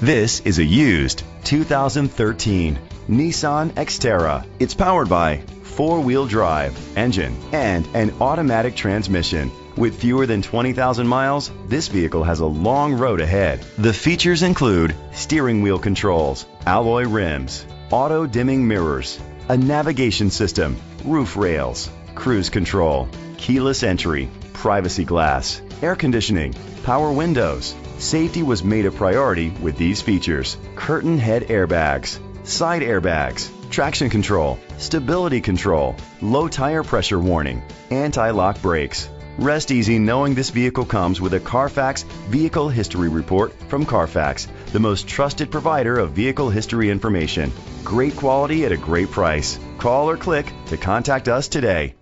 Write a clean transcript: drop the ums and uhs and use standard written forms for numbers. This is a used 2013 Nissan Xterra. It's powered by four-wheel drive engine and an automatic transmission. With fewer than 20,000 miles, this vehicle has a long road ahead. The features include steering wheel controls, alloy rims, auto-dimming mirrors, a navigation system, roof rails, cruise control, keyless entry, privacy glass, air conditioning, power windows. Safety was made a priority with these features: curtain head airbags, side airbags, traction control, stability control, low tire pressure warning, anti-lock brakes. Rest easy knowing this vehicle comes with a Carfax Vehicle History Report from Carfax, the most trusted provider of vehicle history information. Great quality at a great price. Call or click to contact us today.